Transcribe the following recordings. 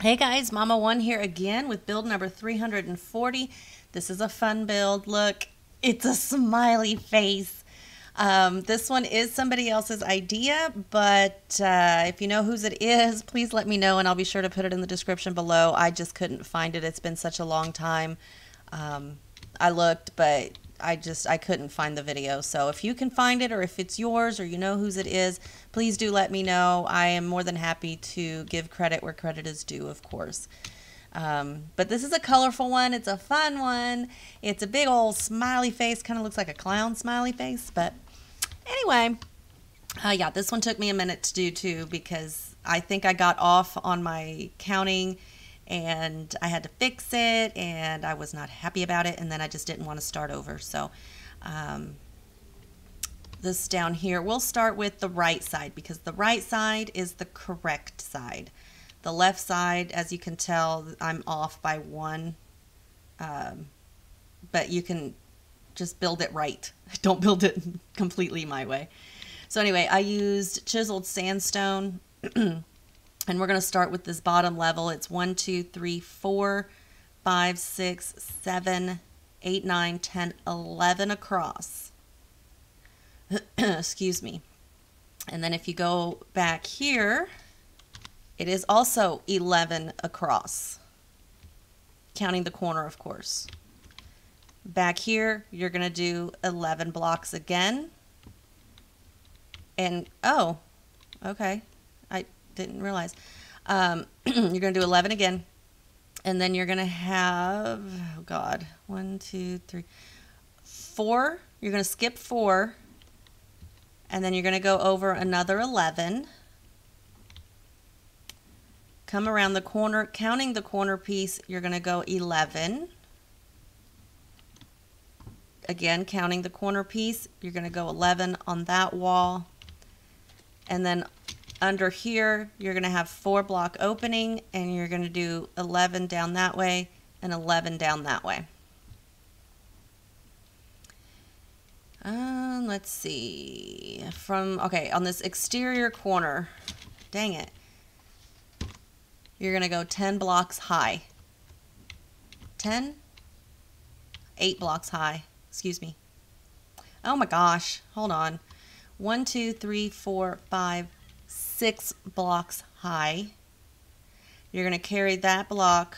Hey guys, Mama One here again with build number 340. This is a fun build. Look, it's a smiley face. This one is somebody else's idea, but if you know whose it is, please let me know and I'll be sure to put it in the description below. I just couldn't find it. It's been such a long time. I looked, but I couldn't find the video. So if you can find it, or if it's yours, or you know whose it is, please do let me know. I am more than happy to give credit where credit is due, of course. But this is a colorful one. It's a fun one. It's a big old smiley face. Kind of looks like a clown smiley face. But anyway, yeah, this one took me a minute to do too, because I think I got off on my counting and I had to fix it, and I was not happy about it, and then I just didn't want to start over. So this down here, we'll start with the right side, because the right side is the correct side. The left side, as you can tell, I'm off by one, but you can just build it right. Don't build it completely my way. So anyway, I used chiseled sandstone. And we're going to start with this bottom level. It's 1, 2, 3, 4, 5, 6, 7, 8, 9, 10, 11 across. Excuse me. And then if you go back here, it is also 11 across. Counting the corner, of course. Back here, you're going to do 11 blocks again. And, oh, okay. Didn't realize. You're going to do 11 again, and then you're going to have, oh God, 1, 2, 3, 4. You're going to skip 4, and then you're going to go over another 11. Come around the corner, counting the corner piece, you're going to go 11. Again, counting the corner piece, you're going to go 11 on that wall, and then under here, you're going to have 4 block opening, and you're going to do 11 down that way and 11 down that way. Let's see. Okay, on this exterior corner, dang it, you're going to go 10 blocks high. 8 blocks high. Excuse me. Oh my gosh. Hold on. 1, 2, 3, 4, 5, 6 blocks high. You're going to carry that block,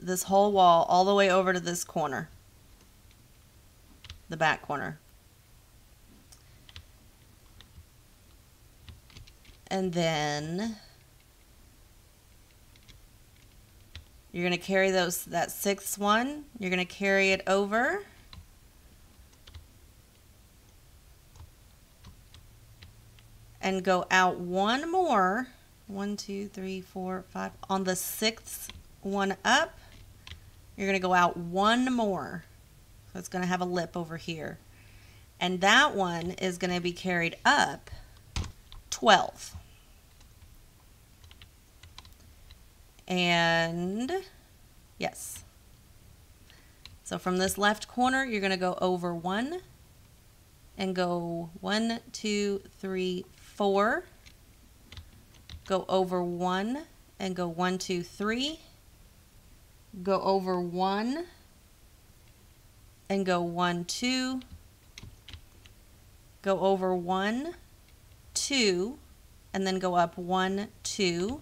this whole wall, all the way over to this corner, the back corner. And then you're going to carry that 6th one, you're going to carry it over. And go out one more, 1, 2, 3, 4, 5, on the 6th one up, you're going to go out one more, so it's going to have a lip over here, and that one is going to be carried up 12, and yes, so from this left corner, you're going to go over 1, and go 1, 2, 3, 4, go over 1 and go 1, 2, 3, go over 1 and go 1, 2, go over 1, 2, and then go up 1, 2,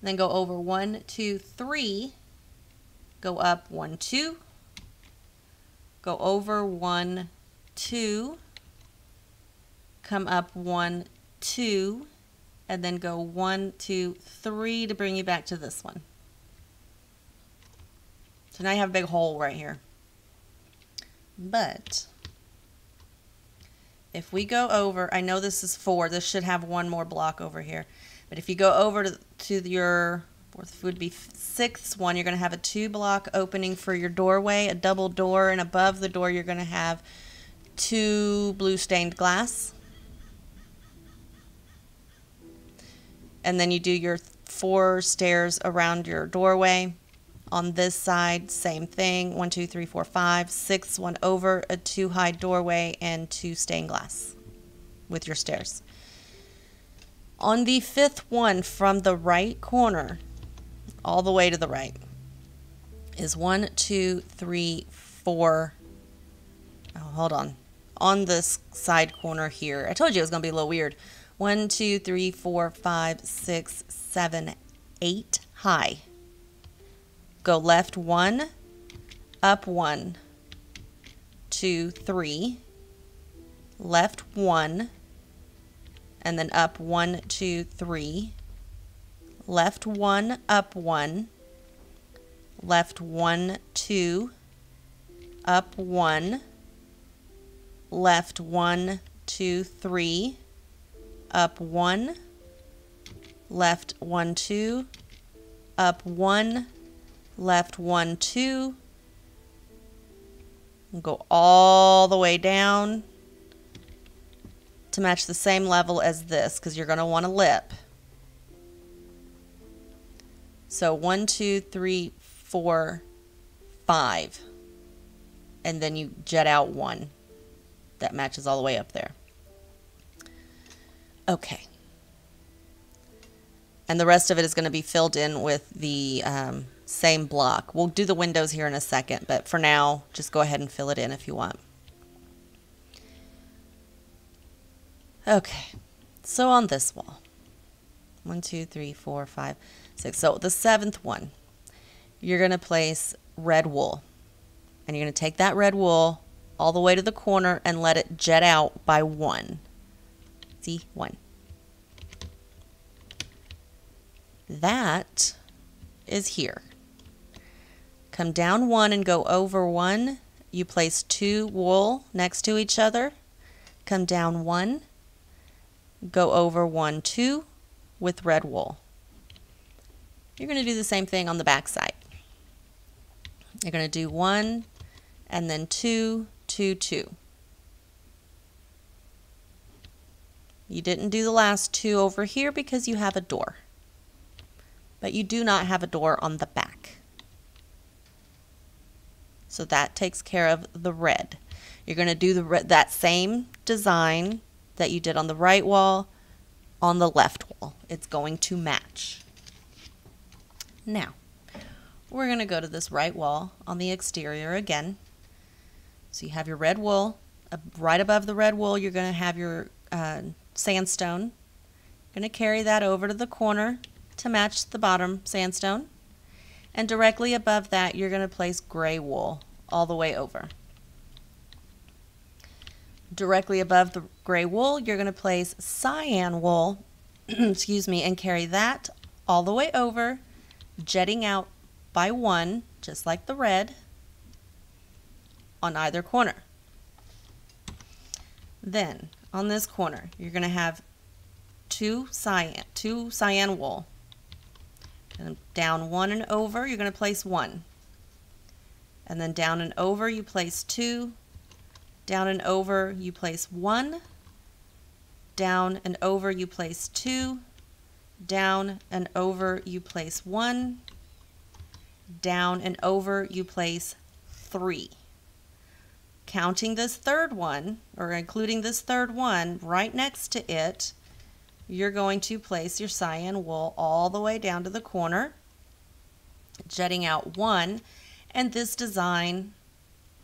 then go over 1, 2, 3, go up 1, 2, go over 1, 2, come up 1, 2, and then go 1, 2, 3 to bring you back to this one. So now you have a big hole right here. But if we go over, I know this is 4, this should have one more block over here, but if you go over to your would be 6th one, you're going to have a 2 block opening for your doorway, a double door, and above the door you're going to have 2 blue stained glass. And then you do your 4 stairs around your doorway. On this side, same thing, 1, 2, 3, 4, 5, 6th one over, a 2 high doorway and 2 stained glass with your stairs. on the fifth one from the right corner, all the way to the right, is 1, 2, 3, 4. Oh, hold on this side corner here. I told you it was gonna be a little weird. 1, 2, 3, 4, 5, 6, 7, 8 high. Go left 1, up 1, 2, 3, left 1, and then up 1, 2, 3, left 1, up 1, left 1, 2, up 1, left 1, 2, 3, up 1, left 1, 2, up 1, left 1, 2, and go all the way down to match the same level as this, because you're going to want a lip. So 1, 2, 3, 4, 5, and then you jet out 1 that matches all the way up there. Okay, and the rest of it is going to be filled in with the same block. We'll do the windows here in a second, but for now just go ahead and fill it in if you want. Okay, so on this wall, 1, 2, 3, 4, 5, 6. So the seventh one, you're going to place red wool, and you're going to take that red wool all the way to the corner and let it jet out by 1. See, 1. That is here. Come down 1 and go over 1. You place 2 wool next to each other. Come down 1, go over 1, 2 with red wool. You're going to do the same thing on the back side. You're going to do 1 and then 2, 2, 2. You didn't do the last 2 over here because you have a door, but you do not have a door on the back. So that takes care of the red. You're going to do that same design that you did on the right wall on the left wall. It's going to match. Now, we're going to go to this right wall on the exterior again. So you have your red wool. Right above the red wool, you're going to have your sandstone. You're going to carry that over to the corner to match the bottom sandstone. And directly above that, you're going to place gray wool all the way over. Directly above the gray wool, you're going to place cyan wool, excuse me, and carry that all the way over, jetting out by 1, just like the red, on either corner. Then, on this corner, you're going to have two cyan wool. And down 1 and over, you're going to place 1. And then down and over, you place 2. Down and over, you place 1. Down and over, you place 2. Down and over, you place 1. Down and over, you place 3. Counting this third one, or including this third one right next to it, you're going to place your cyan wool all the way down to the corner, jetting out 1, and this design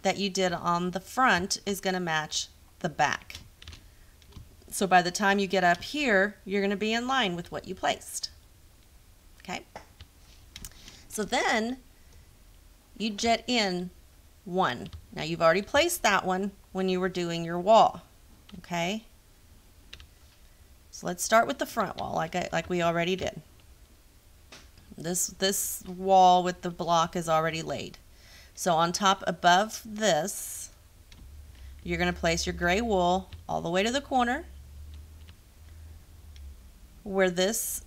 that you did on the front is going to match the back. So by the time you get up here, you're going to be in line with what you placed. Okay? So then you jet in 1. Now you've already placed that one when you were doing your wall. Okay? So let's start with the front wall like we already did. This wall with the block is already laid. So on top above this, you're going to place your gray wool all the way to the corner where this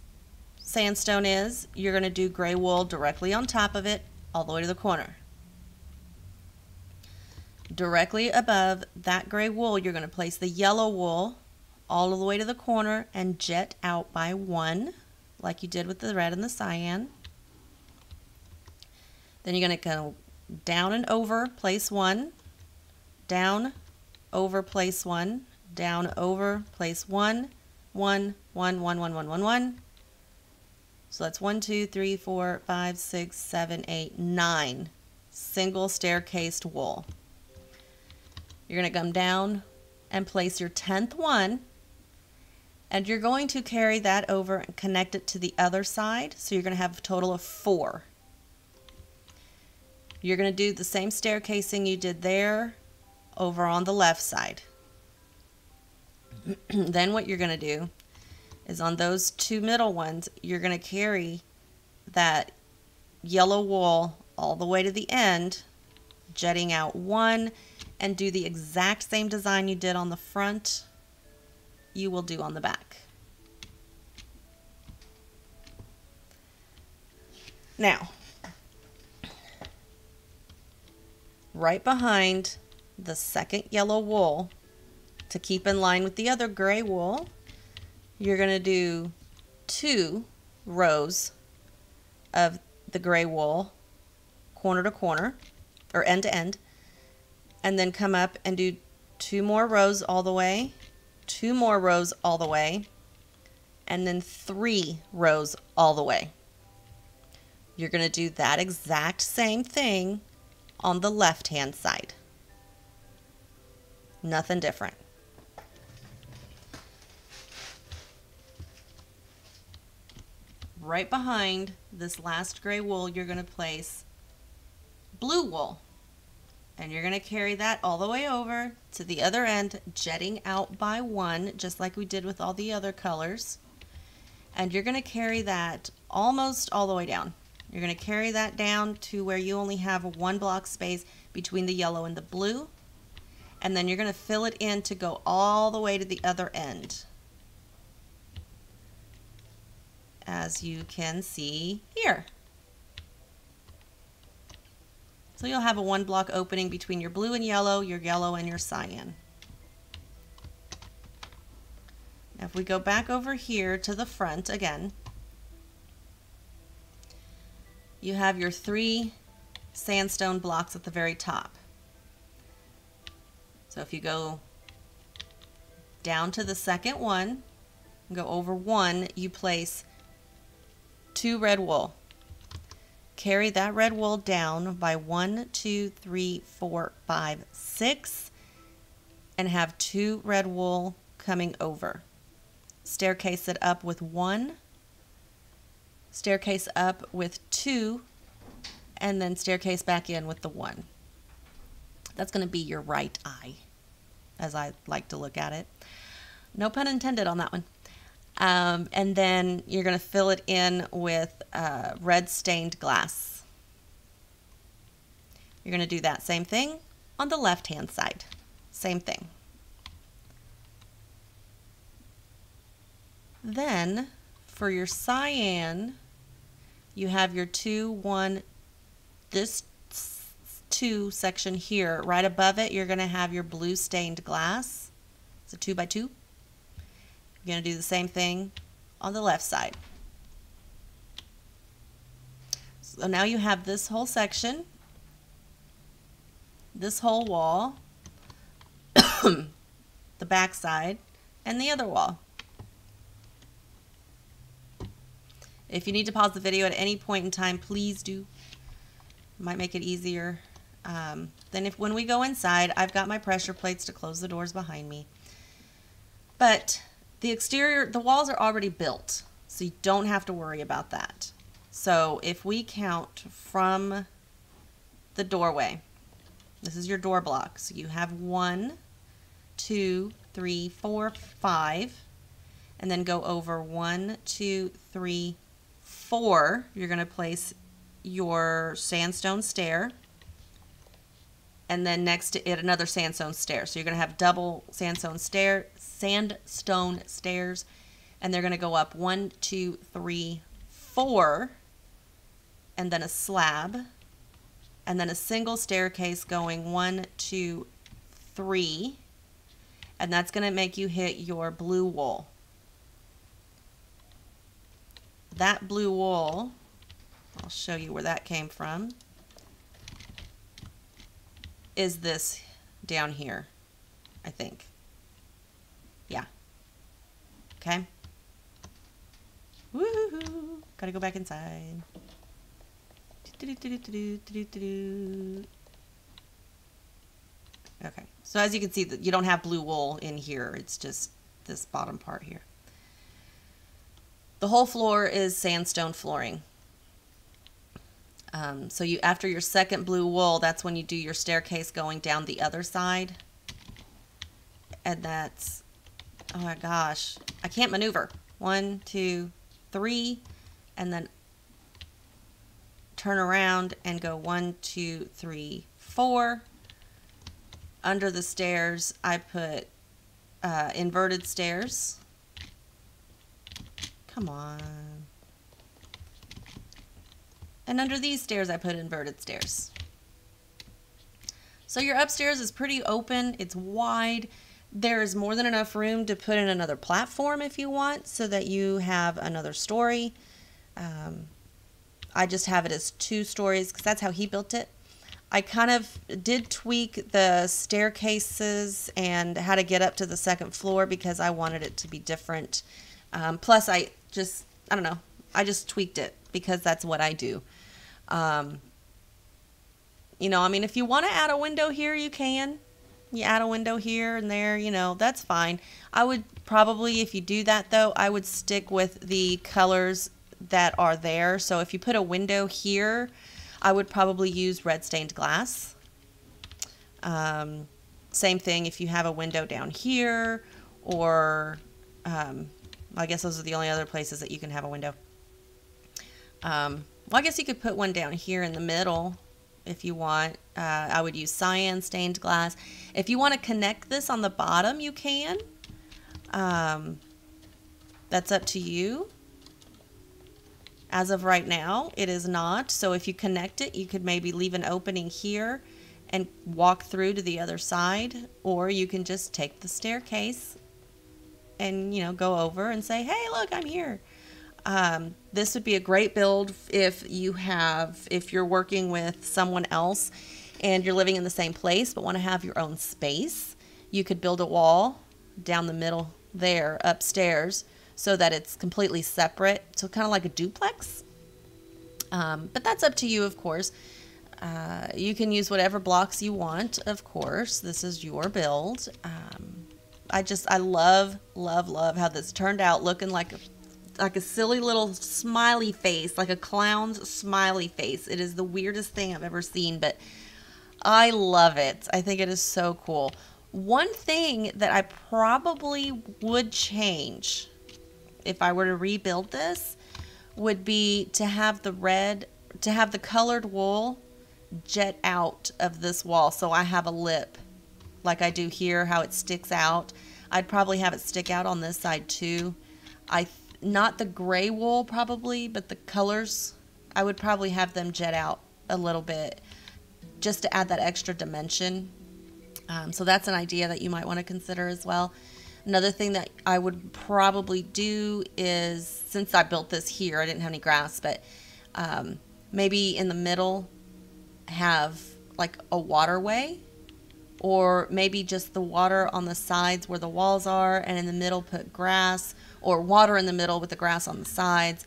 sandstone is. You're going to do gray wool directly on top of it all the way to the corner. Directly above that gray wool, you're going to place the yellow wool all the way to the corner and jet out by 1 like you did with the red and the cyan. Then you're going to go down and over, place 1, down, over, place 1, down, over, place 1, 1, 1, 1, 1, 1, 1, 1. So that's 1, 2, 3, 4, 5, 6, 7, 8, 9 single staircased wool. You're going to come down and place your 10th one, and you're going to carry that over and connect it to the other side. So you're going to have a total of 4. You're going to do the same staircasing you did there over on the left side. Then what you're going to do is on those 2 middle ones, you're going to carry that yellow wool all the way to the end, jetting out 1, and do the exact same design you did on the front, you will do on the back. Now, right behind the second yellow wool, to keep in line with the other gray wool, you're going to do 2 rows of the gray wool, corner to corner, or end to end, and then come up and do 2 more rows all the way, 2 more rows all the way, and then 3 rows all the way. You're going to do that exact same thing on the left-hand side. Nothing different. Right behind this last gray wool, you're going to place blue wool, and you're going to carry that all the way over to the other end, jetting out by 1, just like we did with all the other colors. And you're going to carry that almost all the way down. You're going to carry that down to where you only have 1 block space between the yellow and the blue, and then you're going to fill it in to go all the way to the other end, as you can see here. So you'll have a 1 block opening between your blue and yellow, your cyan. Now if we go back over here to the front again, you have your 3 sandstone blocks at the very top. So if you go down to the second one and go over 1, you place 2 red wool. Carry that red wool down by 1, 2, 3, 4, 5, 6, and have 2 red wool coming over. Staircase it up with 1, staircase up with 2, and then staircase back in with the 1. That's going to be your right eye, as I like to look at it. No pun intended on that one. And then you're going to fill it in with red stained glass. You're going to do that same thing on the left-hand side. Same thing. Then for your cyan, you have your 2, 1, this 2 section here. Right above it, you're going to have your blue stained glass. It's a 2 by 2. You're going to do the same thing on the left side. So now you have this whole section, this whole wall, the back side, and the other wall. If you need to pause the video at any point in time, please do. It might make it easier. Then when we go inside, I've got my pressure plates to close the doors behind me. But the exterior, the walls are already built, so you don't have to worry about that. So if we count from the doorway, this is your door block. So you have 1, 2, 3, 4, 5, and then go over 1, 2, 3, 4. You're going to place your sandstone stair, and then next to it another sandstone stair. So you're going to have double sandstone stairs, and they're going to go up 1, 2, 3, 4, and then a slab, and then a single staircase going 1, 2, 3, and that's going to make you hit your blue wool. That blue wool, I'll show you where that came from, is this down here, I think. Yeah. Okay. Woohoo! Gotta go back inside. Okay. So as you can see, you don't have blue wool in here. It's just this bottom part here. The whole floor is sandstone flooring. So you, after your second blue wool, that's when you do your staircase going down the other side. And that's, oh my gosh, I can't maneuver. 1, 2, 3, and then turn around and go 1, 2, 3, 4. Under the stairs, I put inverted stairs. Come on. And under these stairs, I put inverted stairs. So your upstairs is pretty open. It's wide. There is more than enough room to put in another platform if you want, so that you have another story. I just have it as 2 stories because that's how he built it. I kind of did tweak the staircases and how to get up to the second floor because I wanted it to be different. Plus, I don't know. I just tweaked it because that's what I do. You know, I mean, if you want to add a window here, you can. You add a window here and there, you know, that's fine. I would probably, if you do that though, I would stick with the colors that are there. So if you put a window here, I would probably use red stained glass. Same thing if you have a window down here, or I guess those are the only other places that you can have a window. Well, I guess you could put one down here in the middle if you want. I would use cyan stained glass. If you want to connect this on the bottom, you can. That's up to you. As of right now, it is not. So if you connect it, you could maybe leave an opening here and walk through to the other side, or you can just take the staircase and, you know, go over and say, hey, look, I'm here. This would be a great build if you're working with someone else and you're living in the same place but want to have your own space. You could build a wall down the middle there upstairs so that it's completely separate. So kind of like a duplex. But that's up to you, of course. You can use whatever blocks you want, of course. This is your build. I love, love, love how this turned out, looking like a silly little smiley face, like a clown's smiley face. It is the weirdest thing I've ever seen, but I love it. I think it is so cool. One thing that I probably would change if I were to rebuild this would be to have the colored wool jet out of this wall. So I have a lip like I do here, how it sticks out. I'd probably have it stick out on this side too. Not the gray wool probably, but the colors, I would probably have them jet out a little bit just to add that extra dimension. So that's an idea that you might want to consider as well. Another thing that I would probably do is, since I built this here, I didn't have any grass, but maybe in the middle have like a waterway, or maybe just the water on the sides where the walls are, and in the middle put grass, or water in the middle with the grass on the sides.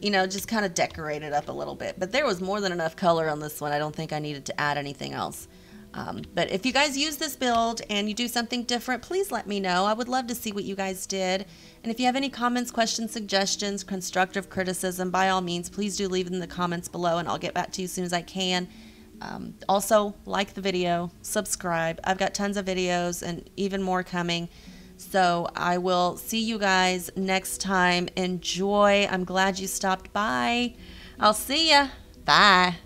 You know, just kind of decorate it up a little bit. But there was more than enough color on this one. I don't think I needed to add anything else. But if you guys use this build and you do something different, please let me know. I would love to see what you guys did. And if you have any comments, questions, suggestions, constructive criticism, by all means, please do leave it in the comments below, and I'll get back to you as soon as I can. Also, like the video, subscribe. I've got tons of videos and even more coming. So I will see you guys next time. Enjoy. I'm glad you stopped by. I'll see ya. Bye.